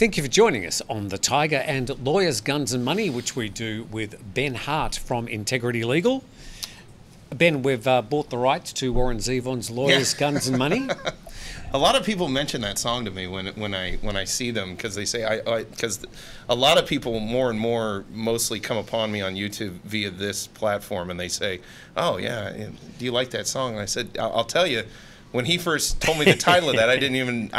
Thank you for joining us on The Thaiger and Lawyers, Guns and Money, which we do with Ben Hart from Integrity Legal. Ben, we've bought the rights to Warren Zevon's Lawyers, Guns and Money. A lot of people mention that song to me when I see them, because they say because a lot of people more and more mostly come upon me on YouTube via this platform, and they say, "Oh yeah, do you like that song?" And I said, "I'll tell you." When he first told me the title of that, I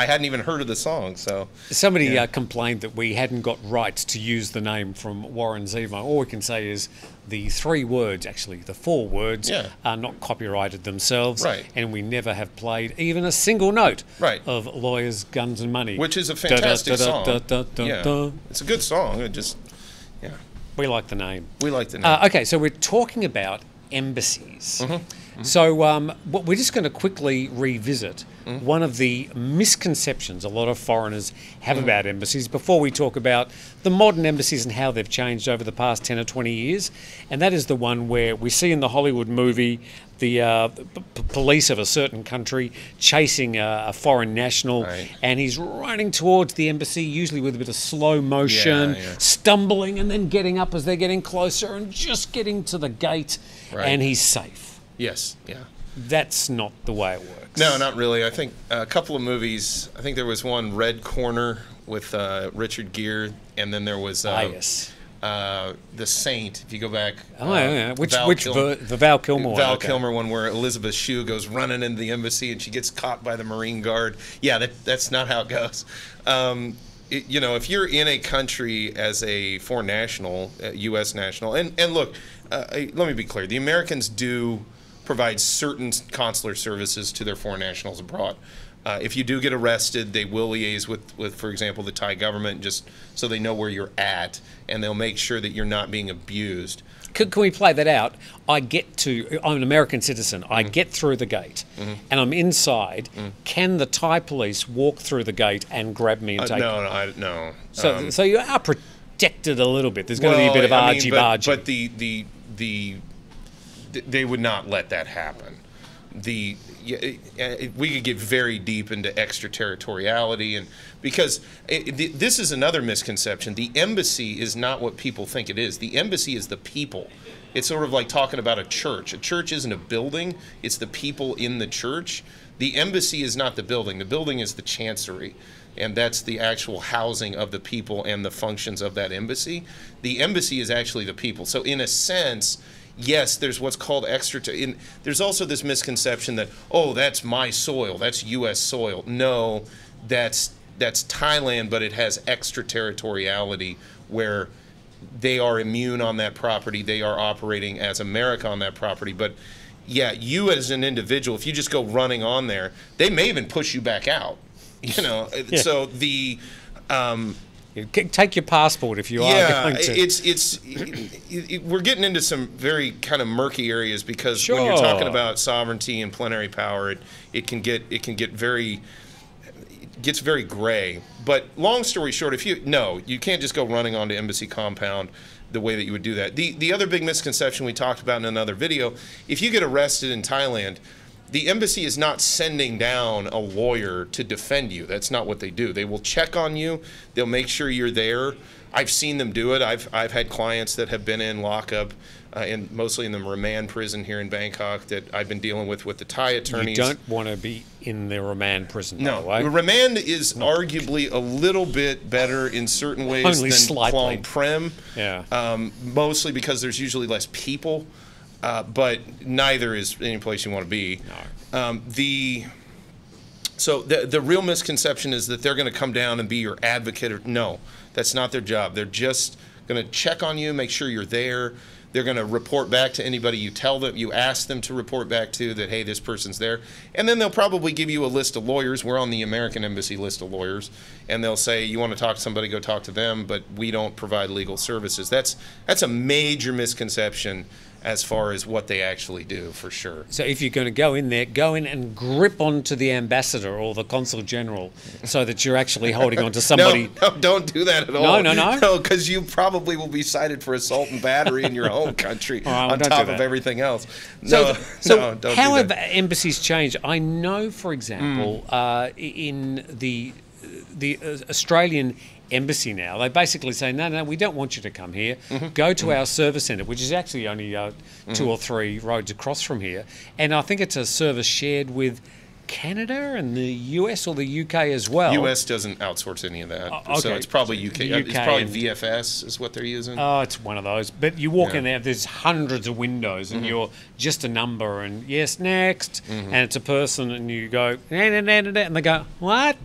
hadn't even heard of the song. So somebody complained that we hadn't got rights to use the name from Warren Zevon. All we can say is the three words, actually the four words, are not copyrighted themselves, and we never have played even a single note of Lawyers, Guns and Money, which is a fantastic song. It's a good song. It just we like the name. We like the name. Okay, so we're talking about embassies. So we're just going to quickly revisit one of the misconceptions a lot of foreigners have about embassies before we talk about the modern embassies and how they've changed over the past 10 or 20 years. And that is the one where we see in the Hollywood movie the police of a certain country chasing a foreign national, and he's running towards the embassy, usually with a bit of slow motion, stumbling and then getting up as they're getting closer and just getting to the gate, and he's safe. Yes, yeah. That's not the way it works. No, not really. I think a couple of movies, I think there was one, Red Corner with Richard Gere, and then there was The Saint, if you go back. Oh, yeah. The Val Kilmer one. Val Kilmer one where Elizabeth Shue goes running into the embassy and she gets caught by the Marine Guard. Yeah, that's not how it goes. You know, if you're in a country as a foreign national, U.S. national, and look, let me be clear, the Americans do provide certain consular services to their foreign nationals abroad. If you do get arrested, they will liaise with, for example, the Thai government, just so they know where you're at, and they'll make sure that you're not being abused. Can we play that out? I'm an American citizen. I get through the gate, and I'm inside. Can the Thai police walk through the gate and grab me and take me? No. So you are protected a little bit. There's going to be a bit of argy-bargy. But they would not let that happen. We could get very deep into extraterritoriality, and because this is another misconception. The embassy is not what people think it is. The embassy is the people. It's sort of like talking about a church. A church isn't a building. It's the people in the church. The embassy is not the building. The building is the chancery, and that's the actual housing of the people and the functions of that embassy. The embassy is actually the people. So in a sense, yes, there's what's called there's also this misconception that, oh, that's my soil, that's U.S. soil. No, that's Thailand, but it has extraterritoriality where they are immune on that property. They are operating as America on that property. But, yeah, you as an individual, if you just go running on there, they may even push you back out, you know. So the take your passport if you are going to. We're getting into some very kind of murky areas because when you're talking about sovereignty and plenary power, it gets very gray. But long story short, you can't just go running onto embassy compound the way that you would do that. The other big misconception we talked about in another video, if you get arrested in Thailand, the embassy is not sending down a lawyer to defend you. That's not what they do. They will check on you. They'll make sure you're there. I've seen them do it. I've had clients that have been in lockup, mostly in the remand prison here in Bangkok that I've been dealing with the Thai attorneys. You don't want to be in the remand prison, by the way. Remand is arguably a little bit better in certain ways than Khlong Prem, mostly because there's usually less people. But neither is any place you want to be. No. So the real misconception is that they're going to come down and be your advocate. No, that's not their job. They're just going to check on you, make sure you're there. They're going to report back to anybody you ask them to report back to that, hey, this person's there. And then they'll probably give you a list of lawyers. We're on the American Embassy list of lawyers. And they'll say, you want to talk to somebody, go talk to them, but we don't provide legal services. That's a major misconception as far as what they actually do, for sure. So if you're going to go in there, go in and grip onto the ambassador or the consul general so that you're actually holding on to somebody. No, don't do that at all. No, because you probably will be cited for assault and battery in your home country on top of everything else. So how have embassies changed? I know, for example, in the Australian embassy now. They basically say, no, no, we don't want you to come here. Mm-hmm. Go to our service centre, which is actually only 2 or 3 roads across from here. And I think it's a service shared with Canada and the US or the UK as well. US doesn't outsource any of that. Okay. So it's probably UK. It's probably VFS is what they're using. Oh, it's one of those. But you walk in there, there's hundreds of windows and you're just a number and yes, next. And it's a person and you go, nah, nah, nah, nah, nah, and they go, what?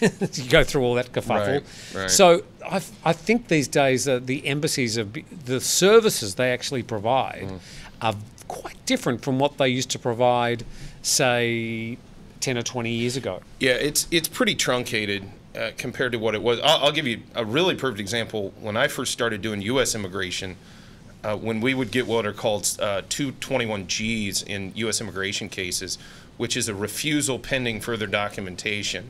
You go through all that kerfuffle. Right, right. So I think these days the embassies, the services they actually provide are quite different from what they used to provide, say, 10 or 20 years ago. Yeah, it's pretty truncated compared to what it was. I'll give you a really perfect example. When I first started doing U.S. immigration, when we would get what are called 221Gs in U.S. immigration cases, which is a refusal pending further documentation,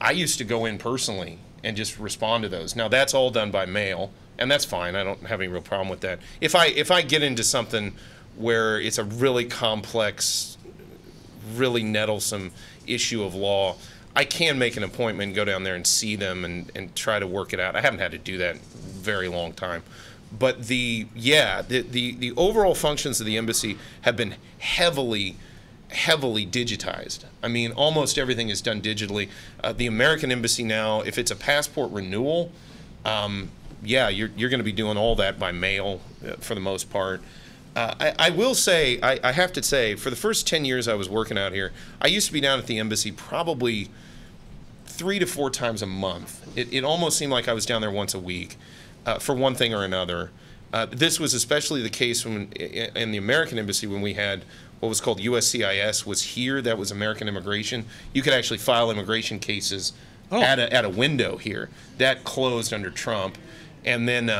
I used to go in personally and just respond to those. Now, that's all done by mail, and that's fine. I don't have any real problem with that. If I get into something where it's a really complex, really nettlesome issue of law, I can make an appointment and go down there and see them and try to work it out. I haven't had to do that in a very long time. But the overall functions of the embassy have been heavily, heavily digitized. I mean, almost everything is done digitally. The American embassy now, if it's a passport renewal, yeah, you're going to be doing all that by mail for the most part. I will say, I have to say, for the first 10 years I was working out here, I used to be down at the embassy probably 3 to 4 times a month. It almost seemed like I was down there once a week for one thing or another. This was especially the case when, in the American embassy, when we had what was called USCIS was here. That was American immigration. You could actually file immigration cases at a window here. That closed under Trump. And then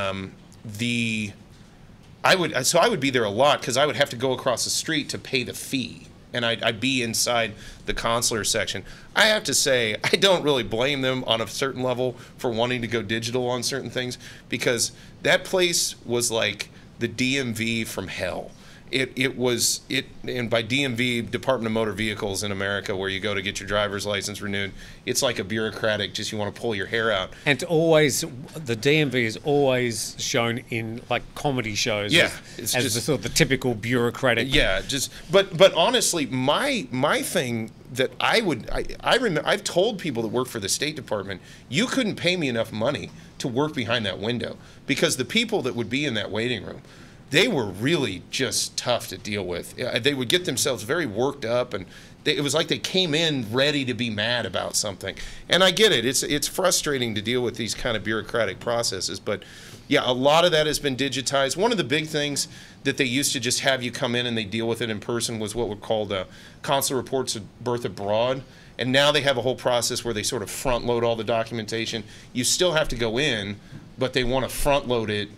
I would be there a lot because I would have to go across the street to pay the fee, and I'd be inside the consular section. I have to say, I don't really blame them on a certain level for wanting to go digital on certain things, because that place was like the DMV from hell. It was, and by DMV, Department of Motor Vehicles in America, where you go to get your driver's license renewed, it's like a bureaucratic, just you want to pull your hair out. And always, the DMV is always shown in like comedy shows. Yeah, it's as just the sort of the typical bureaucratic. Yeah, just but honestly, my thing that I remember, I've told people that work for the State Department, you couldn't pay me enough money to work behind that window, because the people that would be in that waiting room, they were really just tough to deal with. They would get themselves very worked up, and it was like they came in ready to be mad about something. And I get it. It's frustrating to deal with these kind of bureaucratic processes. But, yeah, a lot of that has been digitized. One of the big things that they used to just have you come in and they deal with it in person was what were called Consular Reports of Birth Abroad. And now they have a whole process where they sort of front-load all the documentation. You still have to go in, but they want to front-load it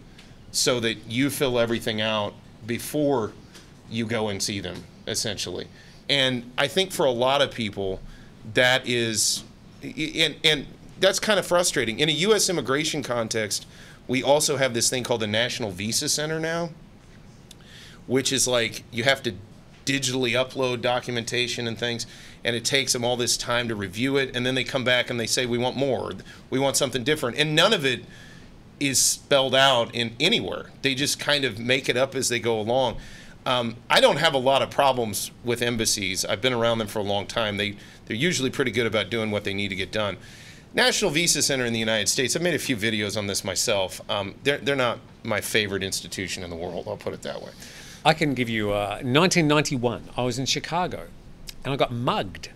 so that you fill everything out before you go and see them, essentially. And I think for a lot of people, that is, and that's kind of frustrating. In a U.S. immigration context, we also have this thing called the National Visa Center now, which is like you have to digitally upload documentation and things, and it takes them all this time to review it, and then they come back and they say, we want more, we want something different, and none of it is spelled out in anywhere. They just kind of make it up as they go along. I don't have a lot of problems with embassies. I've been around them for a long time. They're usually pretty good about doing what they need to get done. National Visa Center in the United States, I've made a few videos on this myself. They're not my favorite institution in the world, I'll put it that way. I can give you 1991, I was in Chicago and I got mugged.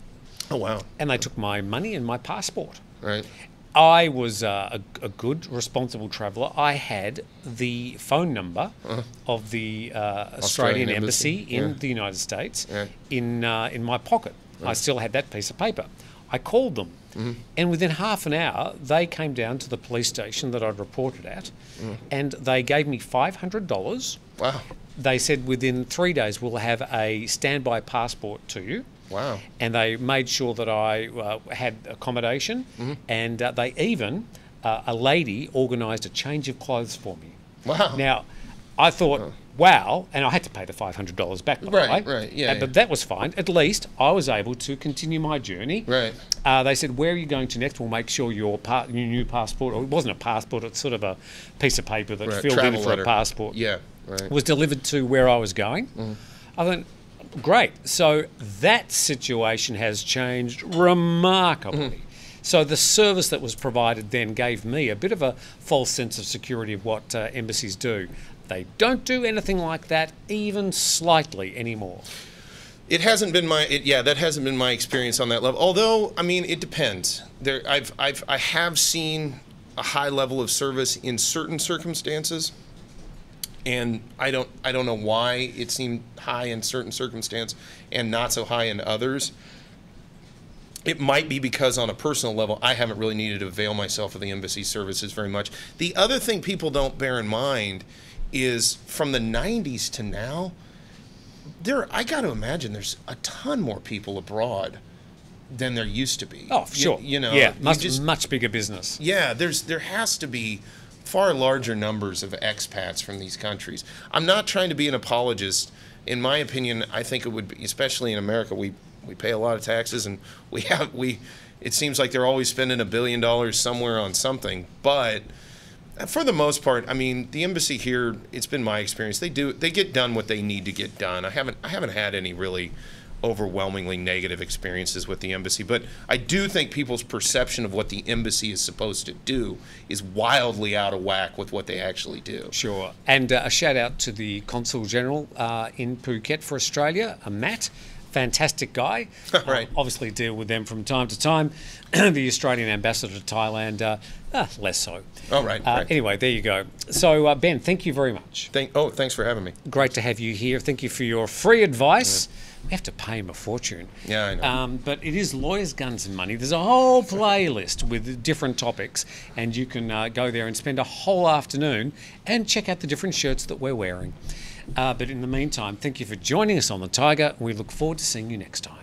Oh, wow. And they took my money and my passport. Right. I was a good, responsible traveller. I had the phone number of the Australian embassy in the United States in my pocket. I still had that piece of paper. I called them, and within half an hour, they came down to the police station that I'd reported at, and they gave me $500. Wow. They said within 3 days we'll have a standby passport to you. Wow. And they made sure that I had accommodation, and they even, a lady organised a change of clothes for me. Wow. Now, I thought, wow, and I had to pay the $500 back, by the way. Right, yeah, but that was fine. At least I was able to continue my journey. Right. They said, where are you going to next? We'll make sure your new passport, or it wasn't a passport, it's sort of a piece of paper that filled in for a passport. Yeah, right. Was delivered to where I was going. I thought, great. So that situation has changed remarkably. So the service that was provided then gave me a bit of a false sense of security of what embassies do. They don't do anything like that even slightly anymore. It hasn't been my that hasn't been my experience on that level. Although, I mean, it depends. There, I have seen a high level of service in certain circumstances, and I don't know why it seemed high in certain circumstances and not so high in others. It might be because on a personal level, I haven't really needed to avail myself of the embassy services very much. The other thing people don't bear in mind is from the 90s to now, I got to imagine there's a ton more people abroad than there used to be. Oh, for sure. You know, yeah, much bigger business. Yeah, there has to be far larger numbers of expats from these countries. I'm not trying to be an apologist. In my opinion, I think it would be, especially in America, we pay a lot of taxes, and it seems like they're always spending $1 billion somewhere on something. But for the most part, I mean, the embassy here, it's been my experience, they get done what they need to get done. I haven't had any really overwhelmingly negative experiences with the embassy, but I do think people's perception of what the embassy is supposed to do is wildly out of whack with what they actually do. Sure. And a shout out to the Consul General in Phuket for Australia, Matt. Fantastic guy. Right. Obviously deal with them from time to time. The Australian ambassador to Thailand, less so. Oh, right. Anyway, there you go. So, Ben, thank you very much. Thanks for having me. Great to have you here. Thank you for your free advice. Yeah. We have to pay him a fortune. Yeah, I know. But it is Lawyers, Guns and Money. There's a whole playlist with different topics, and you can go there and spend a whole afternoon and check out the different shirts that we're wearing. But in the meantime, thank you for joining us on The Thaiger. We look forward to seeing you next time.